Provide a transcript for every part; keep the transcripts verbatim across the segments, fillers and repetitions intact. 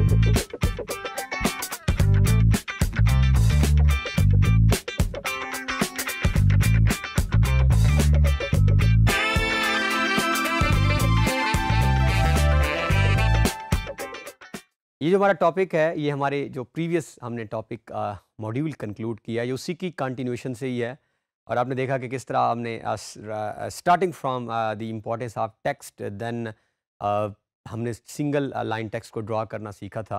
ये जो हमारा टॉपिक है ये हमारे जो प्रीवियस हमने टॉपिक मॉड्यूल कंक्लूड किया ये उसी की कंटिन्यूएशन से ही है। और आपने देखा कि किस तरह हमने starting from the importance of text, then हमने सिंगल लाइन टेक्स्ट को ड्रा करना सीखा था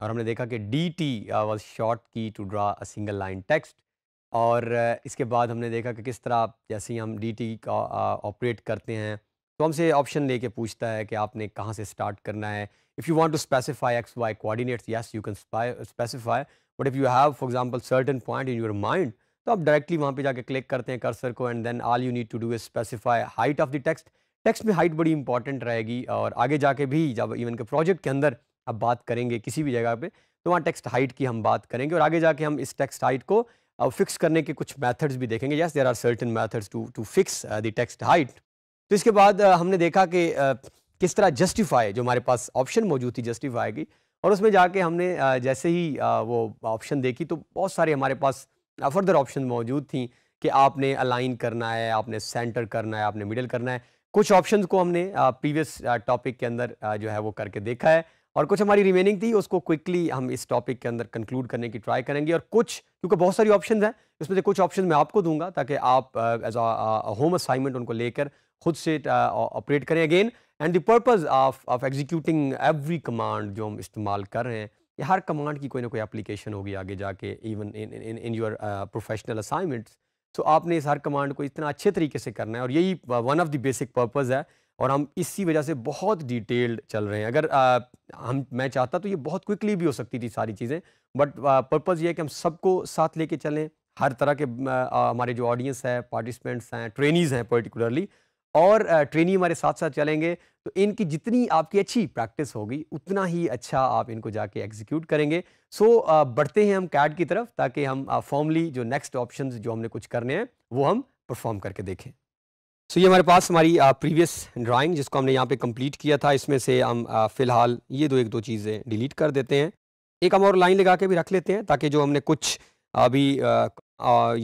और हमने देखा कि D T was short key to draw a single line text. और uh, इसके बाद हमने देखा कि किस तरह जैसे ही हम डी टी का ऑपरेट uh, करते हैं तो हमसे ऑप्शन लेके पूछता है कि आपने कहाँ से स्टार्ट करना है। If you want to specify X Y coordinates, yes you can specify, but if you have for example certain point in your mind तो आप डायरेक्टली वहाँ पे जाके क्लिक करते हैं कर्सर को, and then all you need to do is specify height of the text. Text में height बड़ी इंपॉर्टेंट रहेगी और आगे जाके भी जब इवन के प्रोजेक्ट के अंदर आप बात करेंगे किसी भी जगह पे तो वहाँ टेक्स्ट हाइट की हम बात करेंगे और आगे जाके हम इस टेक्स्ट हाइट को फिक्स करने के कुछ मेथड्स भी देखेंगे। Yes there are certain methods to to fix the text height. तो इसके बाद uh, हमने देखा कि uh, किस तरह जस्टिफाई, जो हमारे पास ऑप्शन मौजूद थी जस्टिफाई की, और उसमें जाके हमने uh, जैसे ही uh, वो ऑप्शन देखी तो बहुत सारे हमारे पास फर्दर ऑप्शन मौजूद थी कि आपने अलाइन करना है, आपने सेंटर करना है, आपने मिडल करना है। कुछ ऑप्शंस को हमने प्रीवियस टॉपिक के अंदर जो है वो करके देखा है और कुछ हमारी रिमेनिंग थी उसको क्विकली हम इस टॉपिक के अंदर कंक्लूड करने की ट्राई करेंगे। और कुछ, क्योंकि बहुत सारी ऑप्शंस हैं, इसमें से कुछ ऑप्शन मैं आपको दूंगा ताकि आप एज अ होम असाइनमेंट उनको लेकर खुद से ऑपरेट करें। Again and the purpose of of executing every command जो हम इस्तेमाल कर रहे हैं, हर कमांड की कोई ना कोई एप्लीकेशन होगी आगे जाके even in in in your professional assignments. तो आपने इस हर कमांड को इतना अच्छे तरीके से करना है और यही one of the basic purpose है और हम इसी वजह से बहुत डिटेल्ड चल रहे हैं। अगर आ, हम मैं चाहता तो ये बहुत क्विकली भी हो सकती थी सारी चीज़ें, बट पर्पस ये है कि हम सबको साथ लेके चलें, हर तरह के आ, हमारे जो ऑडियंस है, पार्टिसिपेंट्स हैं, ट्रेनीज़ हैं पर्टिकुलरली, और ट्रेनी हमारे साथ साथ चलेंगे तो इनकी जितनी आपकी अच्छी प्रैक्टिस होगी उतना ही अच्छा आप इनको जाके एग्जीक्यूट करेंगे। सो so, बढ़ते हैं हम कैड की तरफ ताकि हम फॉर्मली जो नेक्स्ट ऑप्शंस जो हमने कुछ करने हैं वो हम परफॉर्म करके देखें। सो so, ये हमारे पास हमारी प्रीवियस ड्राइंग जिसको हमने यहाँ पे कंप्लीट किया था, इसमें से हम फ़िलहाल ये दो एक दो चीज़ें डिलीट कर देते हैं। एक हम और लाइन लगा के भी रख लेते हैं ताकि जो हमने कुछ अभी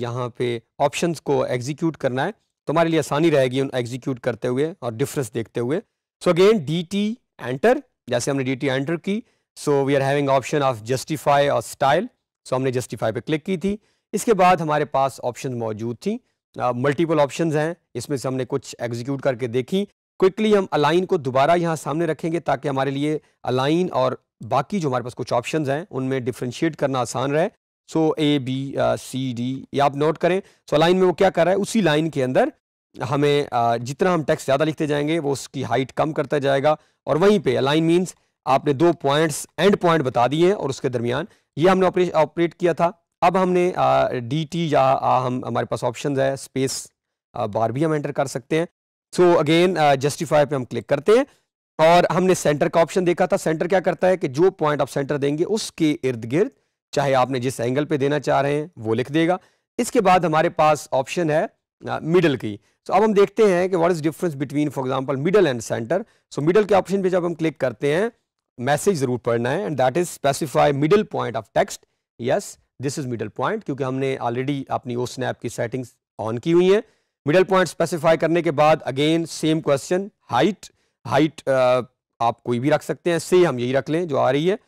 यहाँ पे ऑप्शंस को एग्जीक्यूट करना है तो हमारे लिए आसानी रहेगी उन एग्जीक्यूट करते हुए और डिफरेंस देखते हुए। So again D T enter, जैसे हमने डी टी एंटर की, so we are having option of justify और स्टाइल, सो हमने जस्टिफाई पे क्लिक की थी। इसके बाद हमारे पास ऑप्शन मौजूद थी, मल्टीपल ऑप्शंस हैं, इसमें से हमने कुछ एग्जीक्यूट करके देखी। क्विकली हम अलाइन को दोबारा यहाँ सामने रखेंगे ताकि हमारे लिए अलाइन और बाकी जो हमारे पास कुछ ऑप्शंस हैं उनमें डिफ्रेंशिएट करना आसान रहे। सो ए बी सी डी, ये आप नोट करें। सो so, लाइन में वो क्या कर रहा है, उसी लाइन के अंदर हमें uh, जितना हम टेक्स्ट ज़्यादा लिखते जाएंगे वो उसकी हाइट कम करता जाएगा। और वहीं पे अलाइन मीन्स आपने दो पॉइंट्स एंड पॉइंट बता दिए और उसके दरमियान ये हमने ऑपरेट ऑपरेट किया था। अब हमने डी uh, टी या uh, हम हमारे पास ऑप्शन है, स्पेस uh, बार भी हम एंटर कर सकते हैं। सो अगेन जस्टिफाई पे हम क्लिक करते हैं और हमने सेंटर का ऑप्शन देखा था। सेंटर क्या करता है कि जो पॉइंट आप सेंटर देंगे उसके इर्द गिर्द चाहे आपने जिस एंगल पे देना चाह रहे हैं वो लिख देगा। इसके बाद हमारे पास ऑप्शन है मिडल की। सो so, अब हम देखते हैं कि what is difference between for example middle and centre. So middle के ऑप्शन पे जब हम क्लिक करते हैं मैसेज जरूर पढ़ना है, and that is specify middle point of text. Yes this is middle point, क्योंकि हमने ऑलरेडी अपनी ओ स्नैप की सेटिंग्स ऑन की हुई है। मिडल पॉइंट स्पेसिफाई करने के बाद again same question, height height आप कोई भी रख सकते हैं, से हम यही रख लें जो आ रही है।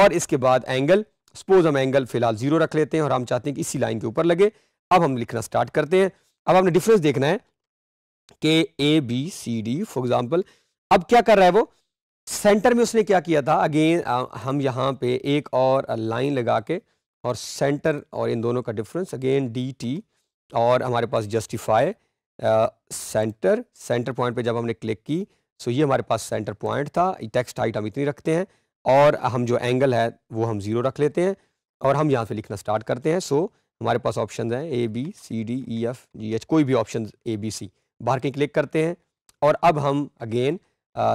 और इसके बाद एंगल, सपोज हम एंगल फिलहाल जीरो रख लेते हैं और हम चाहते हैं कि इसी लाइन के ऊपर लगे। अब हम लिखना स्टार्ट करते हैं। अब हमने डिफरेंस देखना है कि A B C D for example. अब क्या कर रहा है वो, सेंटर में उसने क्या किया था, अगेन हम यहाँ पे एक और लाइन लगा के और सेंटर और इन दोनों का डिफरेंस अगेन डी टी और हमारे पास जस्टिफाई सेंटर। सेंटर पॉइंट पे जब हमने क्लिक की सो ये हमारे पास सेंटर पॉइंट था। टेक्स्ट हाइट हम इतनी रखते हैं और हम जो एंगल है वो हम जीरो रख लेते हैं और हम यहाँ से लिखना स्टार्ट करते हैं। सो हमारे पास ऑप्शंस हैं A B C D E F G H, कोई भी ऑप्शन ए बी सी, बाहर के क्लिक करते हैं और अब हम again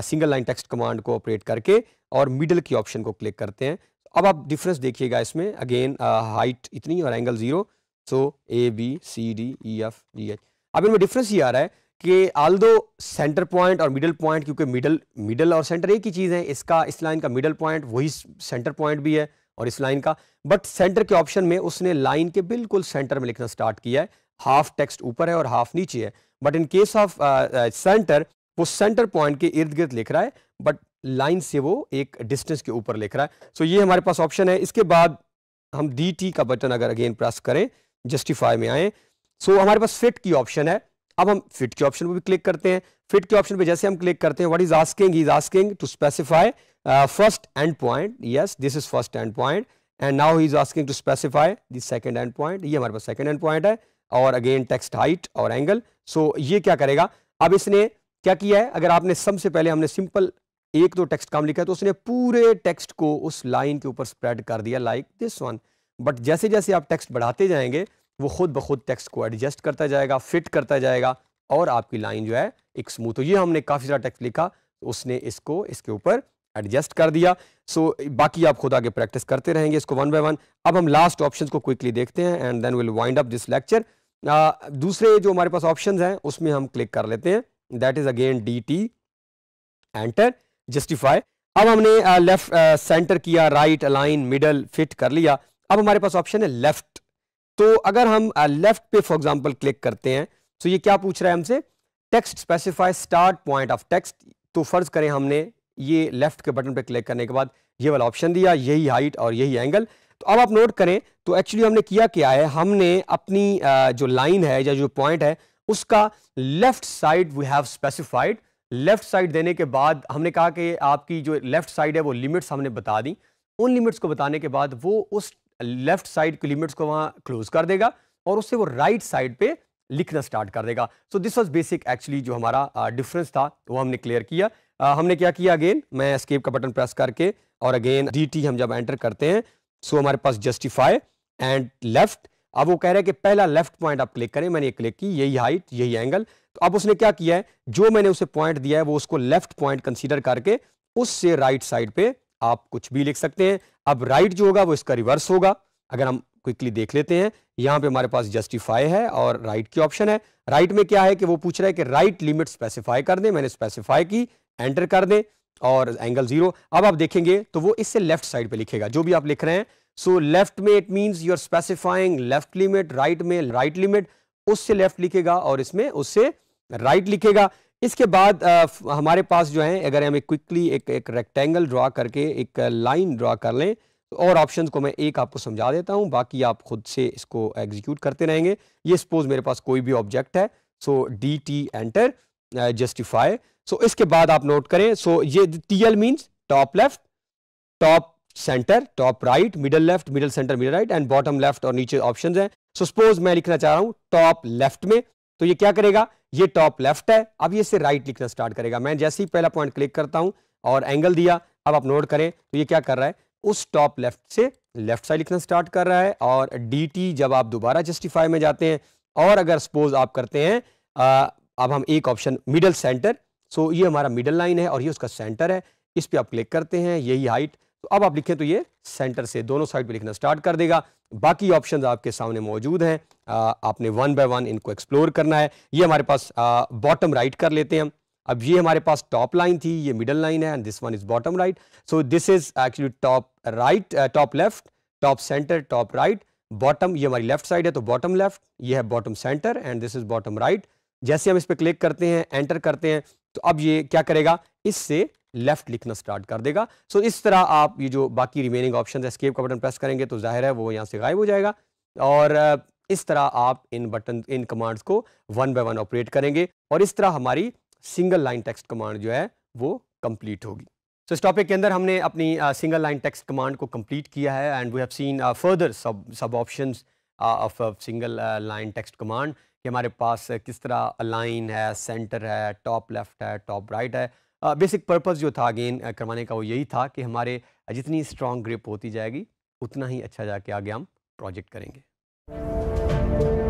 single line text command को ऑपरेट करके और मिडल की ऑप्शन को क्लिक करते हैं। अब आप डिफरेंस देखिएगा इसमें, अगेन हाइट इतनी और angle zero. So A B C D E F G H. अब इनमें डिफरेंस ये आ रहा है कि आल्दो सेंटर पॉइंट और मिडल पॉइंट, क्योंकि मिडल मिडल और सेंटर एक ही चीज़ है, इसका इस लाइन का मिडल पॉइंट वही सेंटर पॉइंट भी है और इस लाइन का, बट सेंटर के ऑप्शन में उसने लाइन के बिल्कुल सेंटर में लिखना स्टार्ट किया है। हाफ टेक्स्ट ऊपर है और हाफ नीचे है, but in case of centre वो सेंटर पॉइंट के इर्द गिर्द लिख रहा है, बट लाइन से वो एक डिस्टेंस के ऊपर लिख रहा है। सो so ये हमारे पास ऑप्शन है। इसके बाद हम डी टी का बटन अगर अगेन प्रेस करें, जस्टिफाई में आएँ, सो so हमारे पास फिट की ऑप्शन है। अब हम फिट के ऑप्शन पर भी क्लिक करते हैं। फिट के ऑप्शन पे जैसे हम क्लिक करते हैं, what is asking, is asking to specify first end point, yes this is first end point, and now he is asking to specify the second end point. ये हमारे पास सेकंड एंड पॉइंट है और again text height और angle. So so, ये क्या करेगा, अब इसने क्या किया है, अगर आपने सबसे पहले हमने सिंपल एक दो टेक्स्ट काम लिखा है तो उसने पूरे टेक्स्ट को उस लाइन के ऊपर स्प्रेड कर दिया, लाइक दिस वन। बट जैसे जैसे आप टेक्स्ट बढ़ाते जाएंगे वो खुद ब खुद टेक्स्ट को एडजस्ट करता जाएगा, फिट करता जाएगा और आपकी लाइन जो है एक स्मूथ। तो ये हमने काफ़ी सारा टेक्स्ट लिखा, उसने इसको इसके ऊपर एडजस्ट कर दिया। सो बाकी आप खुद आगे प्रैक्टिस करते रहेंगे इसको वन बाय वन। अब हम लास्ट ऑप्शंस को क्विकली देखते हैं and then will wind up this lecture. दूसरे जो हमारे पास ऑप्शंस हैं उसमें हम क्लिक कर लेते हैं, that is again D T, enter, justify. अब हमने लेफ्ट सेंटर किया, राइट अलाइन, मिडल, फिट कर लिया। अब हमारे पास ऑप्शन है लेफ्ट। तो अगर हम लेफ्ट पे फॉर एग्जांपल क्लिक करते हैं तो ये क्या पूछ रहा है हमसे, text specify start point of text. तो फर्ज करें हमने ये लेफ्ट के बटन पे क्लिक करने के बाद ये वाला ऑप्शन दिया, यही हाइट और यही एंगल। तो अब आप नोट करें तो एक्चुअली हमने किया क्या है, हमने अपनी जो लाइन है या जो पॉइंट है उसका left side we have specified. Left side देने के बाद हमने कहा कि आपकी जो लेफ्ट साइड है वो लिमिट्स हमने बता दी। उन लिमिट्स को बताने के बाद वो उस लेफ्ट साइड की लिमिट्स को वहाँ क्लोज कर देगा और उससे वो राइट right साइड पे लिखना स्टार्ट कर देगा। So this was basic actually जो हमारा डिफरेंस uh, था वो हमने क्लियर किया। uh, हमने क्या किया, अगेन मैं एस्केप का बटन प्रेस करके और अगेन डी टी हम जब एंटर करते हैं सो so हमारे पास जस्टिफाई एंड लेफ्ट। अब वो कह रहे हैं कि पहला लेफ्ट पॉइंट आप क्लिक करें, मैंने ये क्लिक की, यही हाइट यही एंगल। तो अब उसने क्या किया है, जो मैंने उसे पॉइंट दिया है वो उसको लेफ्ट पॉइंट कंसीडर करके उससे राइट right साइड पे आप कुछ भी लिख सकते हैं। अब राइट right जो होगा वो इसका रिवर्स होगा। अगर हम क्विकली देख लेते हैं, यहाँ पे हमारे पास जस्टिफाई है और राइट right की ऑप्शन है। राइट right में क्या है कि वो पूछ रहा है कि राइट right लिमिट स्पेसिफाई कर दें, मैंने स्पेसिफाई की, एंटर कर दें, और एंगल जीरो। अब आप देखेंगे तो वो इससे लेफ्ट साइड पे लिखेगा जो भी आप लिख रहे हैं। सो लेफ्ट में it means you are specifying left limit, right में राइट लिमिट, उससे लेफ्ट लिखेगा और इसमें उससे राइट right लिखेगा। इसके बाद आ, हमारे पास जो है, अगर हम क्विकली एक एक रेक्टेंगल ड्रा करके एक लाइन ड्रा कर लें, और ऑप्शंस को मैं एक आपको समझा देता हूं, बाकी आप खुद से इसको एग्जीक्यूट करते रहेंगे। ये सपोज मेरे पास कोई भी ऑब्जेक्ट है, so D T, enter, justify. So इसके बाद आप नोट करें, सो ये T L means top left, top centre, top right, middle left, middle centre, middle right, and bottom left, और नीचे ऑप्शंस हैं। सो सपोज मैं लिखना चाह रहा हूँ टॉप लेफ्ट में, तो ये क्या करेगा, ये टॉप लेफ्ट है, अब ये इसे राइट लिखना स्टार्ट करेगा। मैं जैसे ही पहला पॉइंट क्लिक करता हूं और एंगल दिया, अब आप नोट करें तो ये क्या कर रहा है, उस टॉप लेफ्ट से लेफ्ट साइड लिखना स्टार्ट कर रहा है। और डी टी जब आप दोबारा जस्टिफाई में जाते हैं, और अगर सपोज आप करते हैं, आ, अब हम एक ऑप्शन मिडल सेंटर, सो ये हमारा मिडल लाइन है और ये उसका सेंटर है, इस पर आप क्लिक करते हैं, यही हाइट। तो अब आप लिखें तो ये सेंटर से दोनों साइड पे लिखना स्टार्ट कर देगा। बाकी ऑप्शंस आपके सामने मौजूद हैं, आपने वन बाय वन इनको एक्सप्लोर करना है। ये हमारे पास बॉटम राइट कर लेते हैं हम। अब ये हमारे पास टॉप लाइन थी, ये मिडल लाइन है, and this one is bottom right. So this is actually top right, top left, top centre, top right, bottom, ये हमारी लेफ्ट साइड है तो बॉटम लेफ्ट, ये है bottom centre, and this is bottom right. जैसे हम इस पर क्लिक करते हैं, एंटर करते हैं, तो अब ये क्या करेगा, इससे लेफ्ट लिखना स्टार्ट कर देगा। सो so, इस तरह आप ये जो बाकी रिमेनिंग ऑप्शन है, एस्केप का बटन प्रेस करेंगे तो जाहिर है वो यहाँ से गायब हो जाएगा। और इस तरह आप इन बटन इन कमांड्स को वन बाय वन ऑपरेट करेंगे और इस तरह हमारी सिंगल लाइन टेक्स्ट कमांड जो है वो कंप्लीट होगी। सो so, इस टॉपिक के अंदर हमने अपनी सिंगल लाइन टेक्स्ट कमांड को कंप्लीट किया है, and we have seen further sub sub options of single line text command कि हमारे पास किस तरह अलाइन है, सेंटर है, टॉप लेफ्ट है, टॉप राइट है। बेसिक पर्पस जो था अगेन करवाने का वो यही था कि हमारे जितनी स्ट्रॉन्ग ग्रिप होती जाएगी उतना ही अच्छा जाके आगे हम प्रोजेक्ट करेंगे।